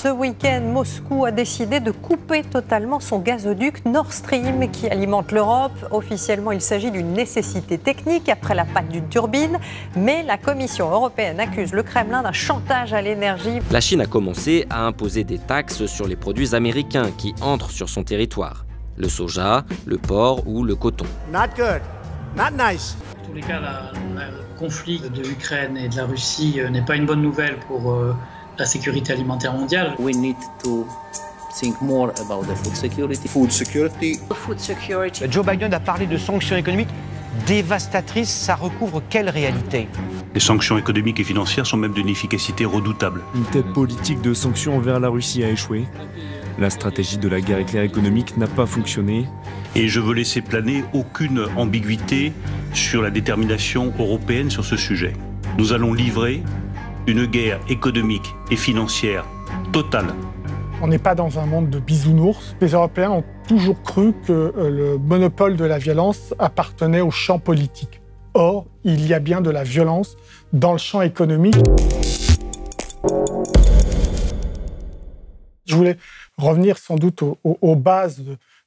Ce week-end, Moscou a décidé de couper totalement son gazoduc Nord Stream qui alimente l'Europe. Officiellement, il s'agit d'une nécessité technique après la panne d'une turbine, mais la Commission européenne accuse le Kremlin d'un chantage à l'énergie. La Chine a commencé à imposer des taxes sur les produits américains qui entrent sur son territoire. Le soja, le porc ou le coton. Not good, not nice. En tous les cas, le conflit de l'Ukraine et de la Russie n'est pas une bonne nouvelle pour la sécurité alimentaire mondiale. We need to think more about the food security. Food security. Food security. Joe Biden a parlé de sanctions économiques dévastatrices. Ça recouvre quelle réalité? Les sanctions économiques et financières sont même d'une efficacité redoutable. Une telle politique de sanctions envers la Russie a échoué. La stratégie de la guerre éclair économique n'a pas fonctionné. Et je veux laisser planer aucune ambiguïté sur la détermination européenne sur ce sujet. Nous allons livrer une guerre économique et financière totale. On n'est pas dans un monde de bisounours. Les Européens ont toujours cru que le monopole de la violence appartenait au champ politique. Or, il y a bien de la violence dans le champ économique. Je voulais revenir sans doute aux bases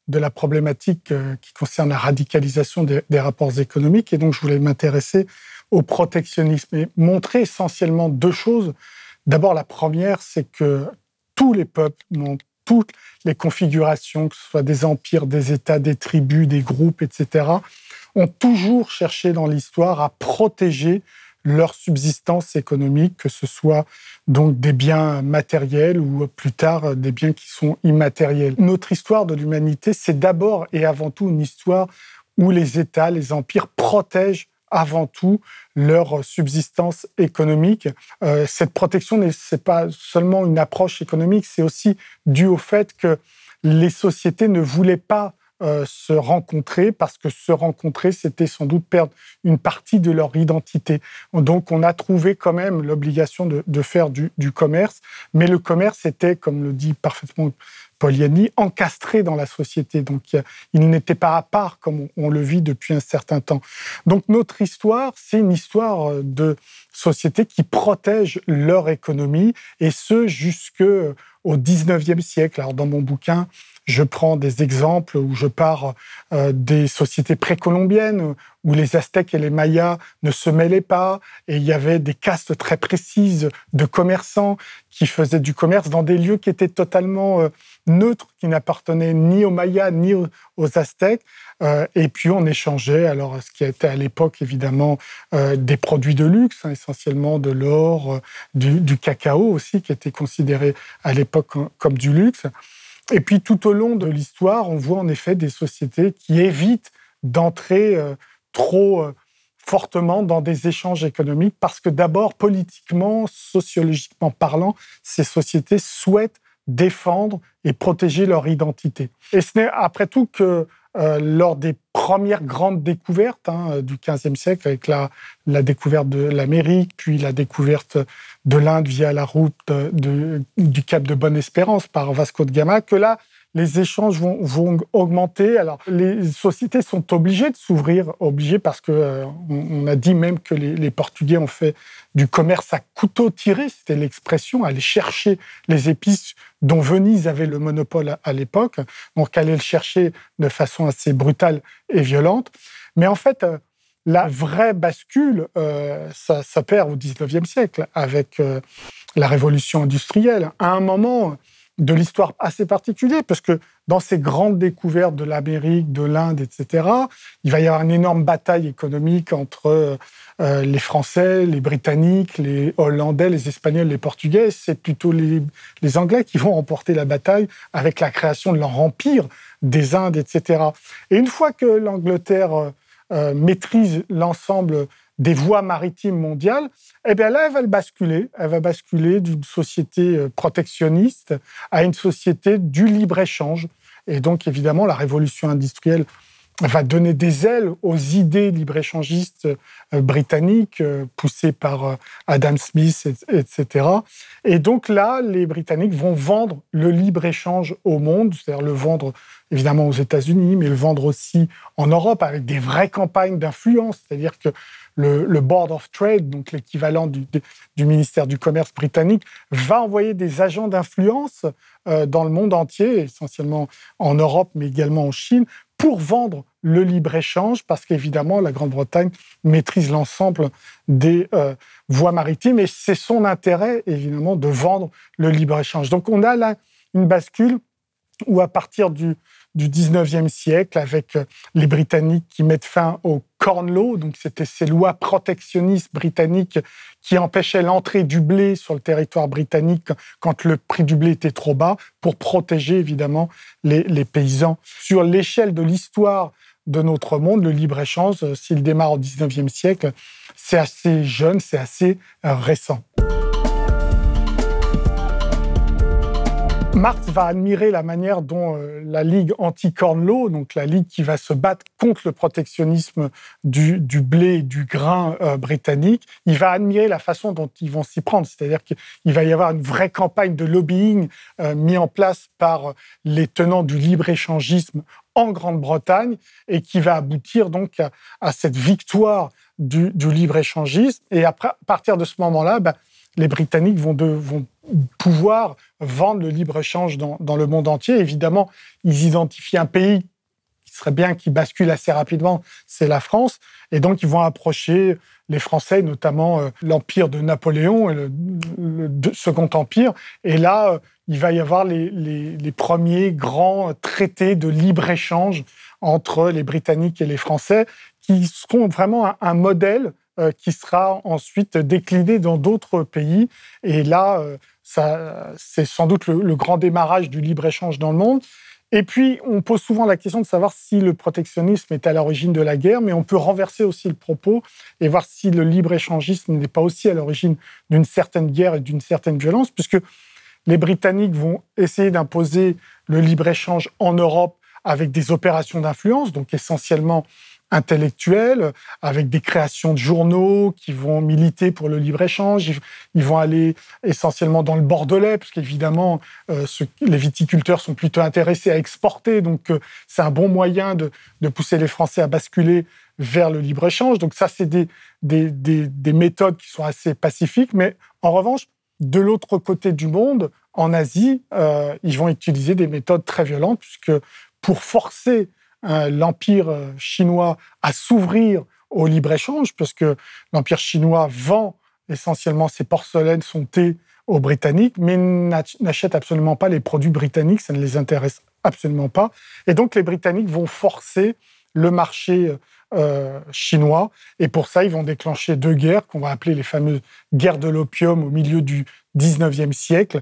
de la problématique qui concerne la radicalisation des rapports économiques. Et donc, je voulais m'intéresser au protectionnisme et montrer essentiellement deux choses. D'abord, la première, c'est que tous les peuples, dans toutes les configurations, que ce soit des empires, des États, des tribus, des groupes, etc., ont toujours cherché dans l'histoire à protéger leur subsistance économique, que ce soit donc des biens matériels ou plus tard des biens qui sont immatériels. Notre histoire de l'humanité, c'est d'abord et avant tout une histoire où les États, les empires protègent avant tout leur subsistance économique. Cette protection, c'est pas seulement une approche économique, c'est aussi dû au fait que les sociétés ne voulaient pas se rencontrer, parce que se rencontrer, c'était sans doute perdre une partie de leur identité. Donc, on a trouvé quand même l'obligation de faire du commerce, mais le commerce était, comme le dit parfaitement Poliani, encastré dans la société. Donc, il n'était pas à part, comme on le vit depuis un certain temps. Donc, notre histoire, c'est une histoire de sociétés qui protègent leur économie, et ce, jusqu'au XIXe siècle. Alors, dans mon bouquin, je prends des exemples où je pars des sociétés précolombiennes où les Aztèques et les Mayas ne se mêlaient pas et il y avait des castes très précises de commerçants qui faisaient du commerce dans des lieux qui étaient totalement neutres, qui n'appartenaient ni aux Mayas ni aux Aztèques. Et puis on échangeait, alors ce qui était à l'époque évidemment des produits de luxe, essentiellement de l'or, du cacao aussi, qui était considéré à l'époque comme du luxe. Et puis, tout au long de l'histoire, on voit en effet des sociétés qui évitent d'entrer trop fortement dans des échanges économiques parce que d'abord, politiquement, sociologiquement parlant, ces sociétés souhaitent défendre et protéger leur identité. Et ce n'est après tout que lors des premières grandes découvertes du XVe siècle, avec la découverte de l'Amérique, puis la découverte de l'Inde via la route du Cap de Bonne-Espérance par Vasco de Gama, que là, les échanges vont augmenter. Alors, les sociétés sont obligées de s'ouvrir, obligées parce qu'on a dit même que les Portugais ont fait du commerce à couteau tiré, c'était l'expression, aller chercher les épices dont Venise avait le monopole à l'époque, donc aller le chercher de façon assez brutale et violente. Mais en fait, la vraie bascule s'opère au XIXe siècle avec la révolution industrielle. À un moment de l'histoire assez particulière, parce que dans ces grandes découvertes de l'Amérique, de l'Inde, etc., il va y avoir une énorme bataille économique entre les Français, les Britanniques, les Hollandais, les Espagnols, les Portugais. C'est plutôt les Anglais qui vont remporter la bataille avec la création de leur empire des Indes, etc. Et une fois que l'Angleterre maîtrise l'ensemble des voies maritimes mondiales, eh bien là, elle va basculer d'une société protectionniste à une société du libre-échange. Et donc, évidemment, la révolution industrielle va donner des ailes aux idées libre-échangistes britanniques, poussées par Adam Smith, etc. Et donc là, les Britanniques vont vendre le libre-échange au monde, c'est-à-dire le vendre évidemment aux États-Unis, mais le vendre aussi en Europe, avec des vraies campagnes d'influence, c'est-à-dire que le Board of Trade, donc l'équivalent du ministère du Commerce britannique, va envoyer des agents d'influence dans le monde entier, essentiellement en Europe, mais également en Chine, pour vendre le libre-échange, parce qu'évidemment, la Grande-Bretagne maîtrise l'ensemble des voies maritimes, et c'est son intérêt, évidemment, de vendre le libre-échange. Donc, on a là une bascule où, à partir du 19e siècle, avec les Britanniques qui mettent fin au Corn Law, donc c'était ces lois protectionnistes britanniques qui empêchaient l'entrée du blé sur le territoire britannique quand le prix du blé était trop bas, pour protéger évidemment les paysans. Sur l'échelle de l'histoire de notre monde, le libre-échange, s'il démarre au 19e siècle, c'est assez jeune, c'est assez récent. Marx va admirer la manière dont la Ligue anti-Corn Law, donc la Ligue qui va se battre contre le protectionnisme du blé et du grain britannique, il va admirer la façon dont ils vont s'y prendre. C'est-à-dire qu'il va y avoir une vraie campagne de lobbying mise en place par les tenants du libre-échangisme en Grande-Bretagne et qui va aboutir donc à cette victoire du libre-échangisme. Et après, à partir de ce moment-là, les Britanniques vont pouvoir vendre le libre-échange dans le monde entier. Évidemment, ils identifient un pays qui serait bien qui bascule assez rapidement, c'est la France. Et donc, ils vont approcher les Français, notamment l'Empire de Napoléon et le Second Empire. Et là, il va y avoir les premiers grands traités de libre-échange entre les Britanniques et les Français qui seront vraiment un modèle qui sera ensuite décliné dans d'autres pays. Et là, ça, c'est sans doute le grand démarrage du libre-échange dans le monde. Et puis, on pose souvent la question de savoir si le protectionnisme est à l'origine de la guerre, mais on peut renverser aussi le propos et voir si le libre-échangisme n'est pas aussi à l'origine d'une certaine guerre et d'une certaine violence, puisque les Britanniques vont essayer d'imposer le libre-échange en Europe avec des opérations d'influence, donc essentiellement intellectuels, avec des créations de journaux qui vont militer pour le libre-échange. Ils vont aller essentiellement dans le Bordelais, parce qu'évidemment, les viticulteurs sont plutôt intéressés à exporter. Donc, c'est un bon moyen de pousser les Français à basculer vers le libre-échange. Donc, ça, c'est des méthodes qui sont assez pacifiques. Mais en revanche, de l'autre côté du monde, en Asie, ils vont utiliser des méthodes très violentes, puisque pour forcer l'Empire chinois à s'ouvrir au libre-échange, parce que l'Empire chinois vend essentiellement ses porcelaines, son thé aux Britanniques, mais n'achète absolument pas les produits britanniques, ça ne les intéresse absolument pas. Et donc, les Britanniques vont forcer le marché chinois, et pour ça, ils vont déclencher deux guerres, qu'on va appeler les fameuses guerres de l'opium au milieu du 19e siècle,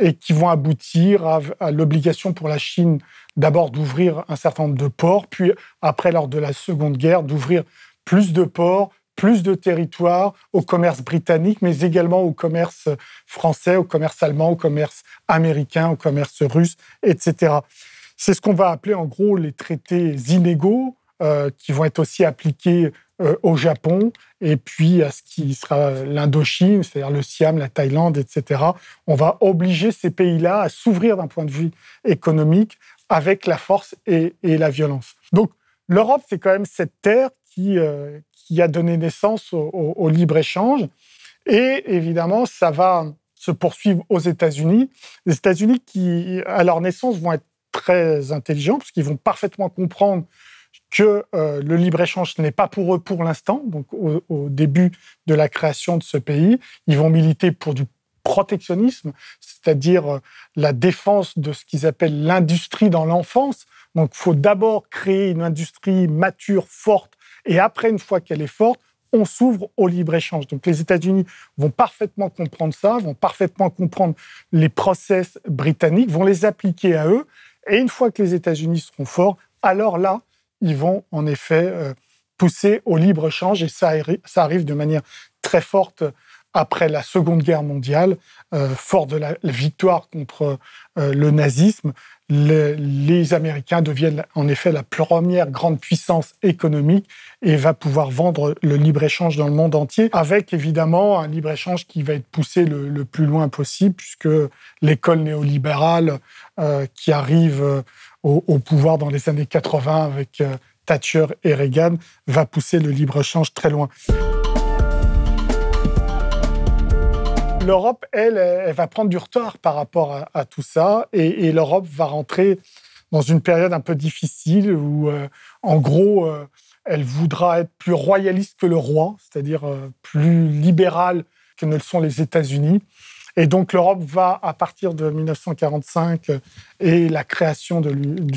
et qui vont aboutir à l'obligation pour la Chine d'abord d'ouvrir un certain nombre de ports, puis après, lors de la Seconde Guerre, d'ouvrir plus de ports, plus de territoires au commerce britannique, mais également au commerce français, au commerce allemand, au commerce américain, au commerce russe, etc. C'est ce qu'on va appeler en gros les traités inégaux, qui vont être aussi appliqués au Japon, et puis à ce qui sera l'Indochine, c'est-à-dire le Siam, la Thaïlande, etc. On va obliger ces pays-là à s'ouvrir d'un point de vue économique avec la force et la violence. Donc, l'Europe, c'est quand même cette terre qui a donné naissance au libre-échange. Et évidemment, ça va se poursuivre aux États-Unis. Les États-Unis qui, à leur naissance, vont être très intelligents, parce qu'ils vont parfaitement comprendre que le libre-échange n'est pas pour eux pour l'instant. Donc, au début de la création de ce pays, ils vont militer pour du protectionnisme, c'est-à-dire la défense de ce qu'ils appellent l'industrie dans l'enfance. Donc, il faut d'abord créer une industrie mature, forte, et après, une fois qu'elle est forte, on s'ouvre au libre-échange. Donc, les États-Unis vont parfaitement comprendre ça, vont parfaitement comprendre les process britanniques, vont les appliquer à eux, et une fois que les États-Unis seront forts, alors là, ils vont en effet pousser au libre-échange, et ça arrive de manière très forte après la Seconde Guerre mondiale, fort de la victoire contre le nazisme. Les Américains deviennent en effet la première grande puissance économique et va pouvoir vendre le libre-échange dans le monde entier, avec évidemment un libre-échange qui va être poussé le plus loin possible, puisque l'école néolibérale qui arrive au pouvoir dans les années 80 avec Thatcher et Reagan va pousser le libre-échange très loin. l'Europe, elle va prendre du retard par rapport à tout ça, et l'Europe va rentrer dans une période un peu difficile où, en gros, elle voudra être plus royaliste que le roi, c'est-à-dire plus libérale que ne le sont les États-Unis. Et donc, l'Europe va, à partir de 1945 et la création de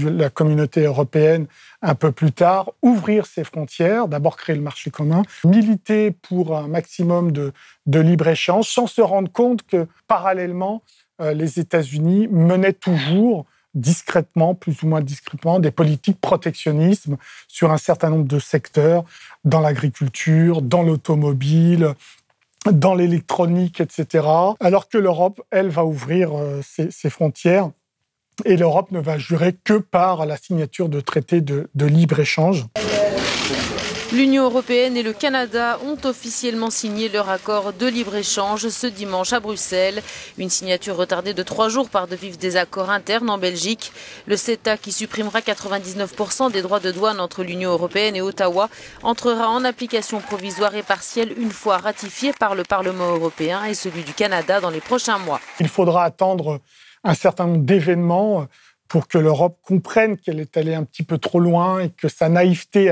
la communauté européenne un peu plus tard, ouvrir ses frontières, d'abord créer le marché commun, militer pour un maximum de libre-échange, sans se rendre compte que, parallèlement, les États-Unis menaient toujours discrètement, plus ou moins discrètement, des politiques protectionnistes sur un certain nombre de secteurs, dans l'agriculture, dans l'automobile, dans l'électronique, etc. Alors que l'Europe, elle, va ouvrir ses frontières, et l'Europe ne va jurer que par la signature de traités de libre-échange. L'Union européenne et le Canada ont officiellement signé leur accord de libre-échange ce dimanche à Bruxelles. Une signature retardée de 3 jours par de vifs désaccords internes en Belgique. Le CETA, qui supprimera 99% des droits de douane entre l'Union européenne et Ottawa, entrera en application provisoire et partielle une fois ratifié par le Parlement européen et celui du Canada dans les prochains mois. Il faudra attendre un certain nombre d'événements pour que l'Europe comprenne qu'elle est allée un petit peu trop loin et que sa naïveté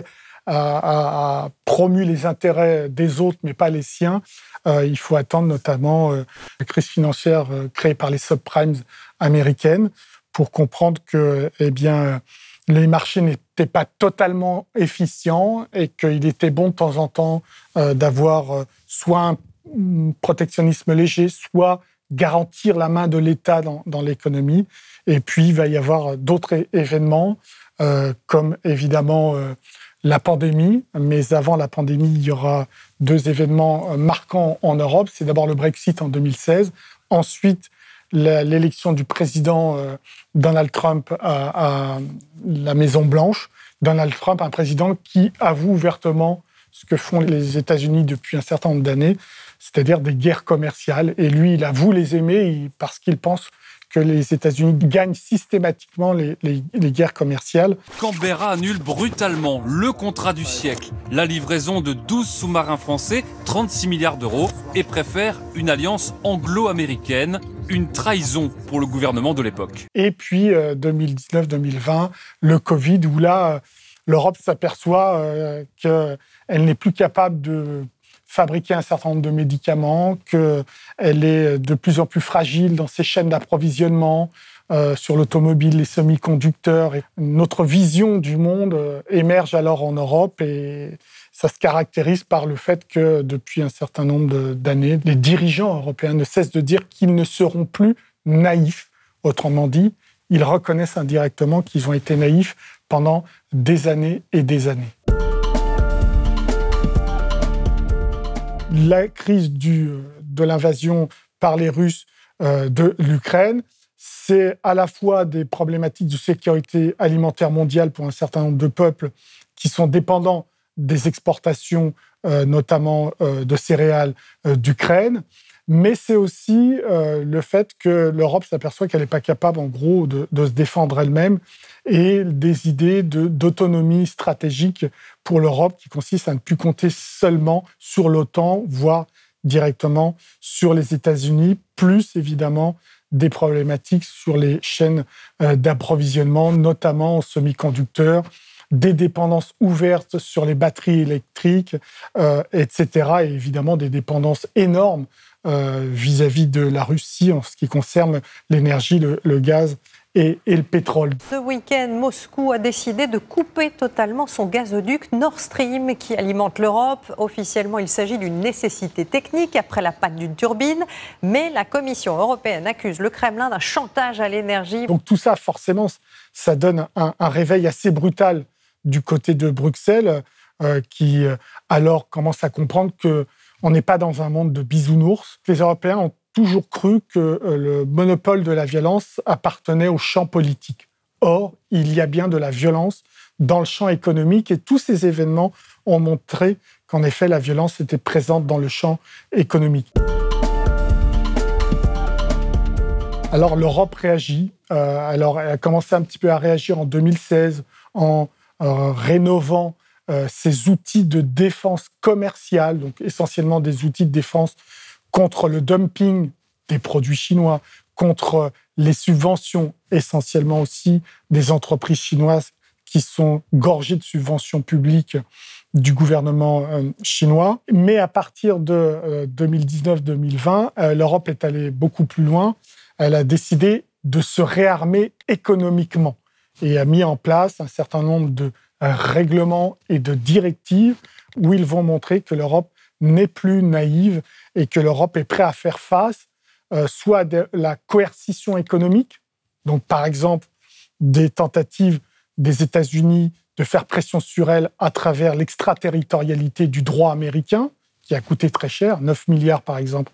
a promu les intérêts des autres, mais pas les siens. Il faut attendre notamment la crise financière créée par les subprimes américaines pour comprendre que les marchés n'étaient pas totalement efficients et qu'il était bon de temps en temps d'avoir soit un protectionnisme léger, soit garantir la main de l'État dans l'économie. Et puis, il va y avoir d'autres événements, comme évidemment la pandémie, mais avant la pandémie, il y aura 2 événements marquants en Europe. C'est d'abord le Brexit en 2016, ensuite l'élection du président Donald Trump à la Maison Blanche. Donald Trump, un président qui avoue ouvertement ce que font les États-Unis depuis un certain nombre d'années, c'est-à-dire des guerres commerciales. Et lui, il avoue les aimer parce qu'il pense que les États-Unis gagnent systématiquement les guerres commerciales. Canberra annule brutalement le contrat du siècle, la livraison de 12 sous-marins français, 36 milliards d'euros, et préfère une alliance anglo-américaine, une trahison pour le gouvernement de l'époque. Et puis, 2019-2020, le Covid, où là, l'Europe s'aperçoit qu'elle n'est plus capable de fabriquer un certain nombre de médicaments, qu'elle est de plus en plus fragile dans ses chaînes d'approvisionnement, sur l'automobile, les semi-conducteurs. Et notre vision du monde émerge alors en Europe, et ça se caractérise par le fait que depuis un certain nombre d'années, les dirigeants européens ne cessent de dire qu'ils ne seront plus naïfs. Autrement dit, ils reconnaissent indirectement qu'ils ont été naïfs pendant des années et des années. La crise de l'invasion par les Russes de l'Ukraine, c'est à la fois des problématiques de sécurité alimentaire mondiale pour un certain nombre de peuples qui sont dépendants des exportations, notamment de céréales d'Ukraine, mais c'est aussi le fait que l'Europe s'aperçoit qu'elle n'est pas capable, en gros, de se défendre elle-même, et des idées d'autonomie stratégique pour l'Europe qui consiste à ne plus compter seulement sur l'OTAN, voire directement sur les États-Unis, plus évidemment des problématiques sur les chaînes d'approvisionnement, notamment en semi-conducteurs, des dépendances ouvertes sur les batteries électriques, etc. Et évidemment des dépendances énormes vis-à-vis de la Russie en ce qui concerne l'énergie, le gaz et le pétrole. Ce week-end, Moscou a décidé de couper totalement son gazoduc Nord Stream qui alimente l'Europe. Officiellement, il s'agit d'une nécessité technique après la panne d'une turbine, mais la Commission européenne accuse le Kremlin d'un chantage à l'énergie. Donc tout ça, forcément, ça donne un réveil assez brutal du côté de Bruxelles qui, alors, commence à comprendre qu'on n'est pas dans un monde de bisounours. Les Européens ont toujours cru que le monopole de la violence appartenait au champ politique. Or, il y a bien de la violence dans le champ économique, et tous ces événements ont montré qu'en effet, la violence était présente dans le champ économique. Alors, l'Europe réagit. Elle a commencé un petit peu à réagir en 2016 en rénovant ses outils de défense commerciale, donc essentiellement des outils de défense contre le dumping des produits chinois, contre les subventions, essentiellement aussi des entreprises chinoises qui sont gorgées de subventions publiques du gouvernement chinois. Mais à partir de 2019-2020, l'Europe est allée beaucoup plus loin. Elle a décidé de se réarmer économiquement et a mis en place un certain nombre de règlements et de directives où ils vont montrer que l'Europe n'est plus naïve et que l'Europe est prête à faire face soit à de la coercition économique, donc par exemple des tentatives des États-Unis de faire pression sur elle à travers l'extraterritorialité du droit américain, qui a coûté très cher, 9 milliards par exemple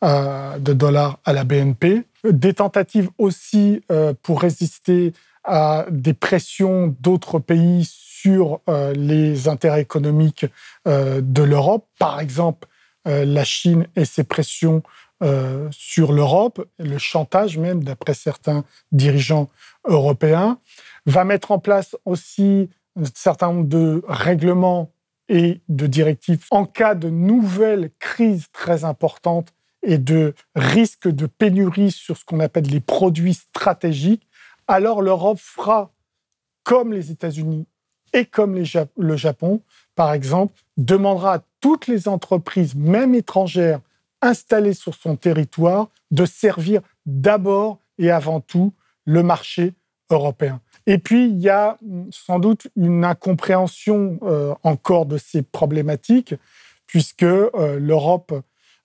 de dollars à la BNP. Des tentatives aussi pour résister à des pressions d'autres pays sur les intérêts économiques de l'Europe. Par exemple, la Chine et ses pressions sur l'Europe, le chantage même, d'après certains dirigeants européens, va mettre en place aussi un certain nombre de règlements et de directives en cas de nouvelle crise très importante et de risque de pénurie sur ce qu'on appelle les produits stratégiques. Alors l'Europe fera, comme les États-Unis et comme le Japon, par exemple, demandera à toutes les entreprises, même étrangères, installées sur son territoire, de servir d'abord et avant tout le marché européen. Et puis, il y a sans doute une incompréhension encore de ces problématiques, puisque l'Europe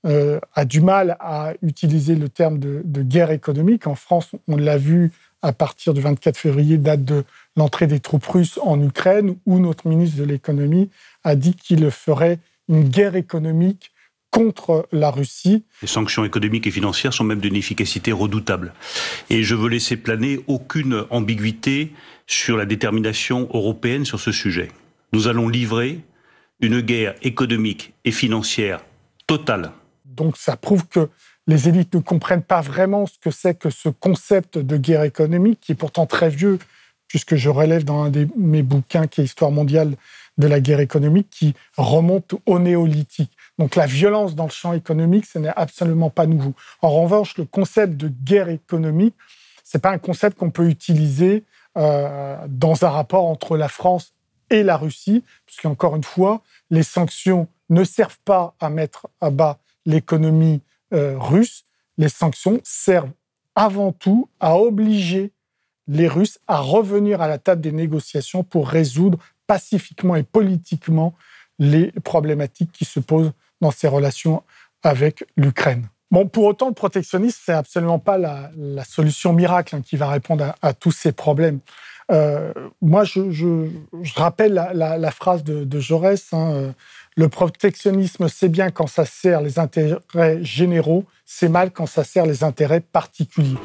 a du mal à utiliser le terme de guerre économique. En France, on l'a vu à partir du 24 février, date de l'entrée des troupes russes en Ukraine, où notre ministre de l'économie a dit qu'il ferait une guerre économique contre la Russie. Les sanctions économiques et financières sont même d'une efficacité redoutable. Et je veux laisser planer aucune ambiguïté sur la détermination européenne sur ce sujet. Nous allons livrer une guerre économique et financière totale. Donc ça prouve que les élites ne comprennent pas vraiment ce que c'est que ce concept de guerre économique, qui est pourtant très vieux, puisque je relève dans un de mes bouquins qui est « Histoire mondiale », de la guerre économique qui remonte au néolithique. Donc la violence dans le champ économique, ce n'est absolument pas nouveau. En revanche, le concept de guerre économique, ce n'est pas un concept qu'on peut utiliser dans un rapport entre la France et la Russie, puisque encore une fois, les sanctions ne servent pas à mettre à bas l'économie russe. Les sanctions servent avant tout à obliger les Russes à revenir à la table des négociations pour résoudre pacifiquement et politiquement les problématiques qui se posent dans ses relations avec l'Ukraine. Bon, pour autant, le protectionnisme, c'est absolument pas la solution miracle qui va répondre à tous ces problèmes. Moi, je rappelle la phrase de Jaurès, le protectionnisme, c'est bien quand ça sert les intérêts généraux, c'est mal quand ça sert les intérêts particuliers.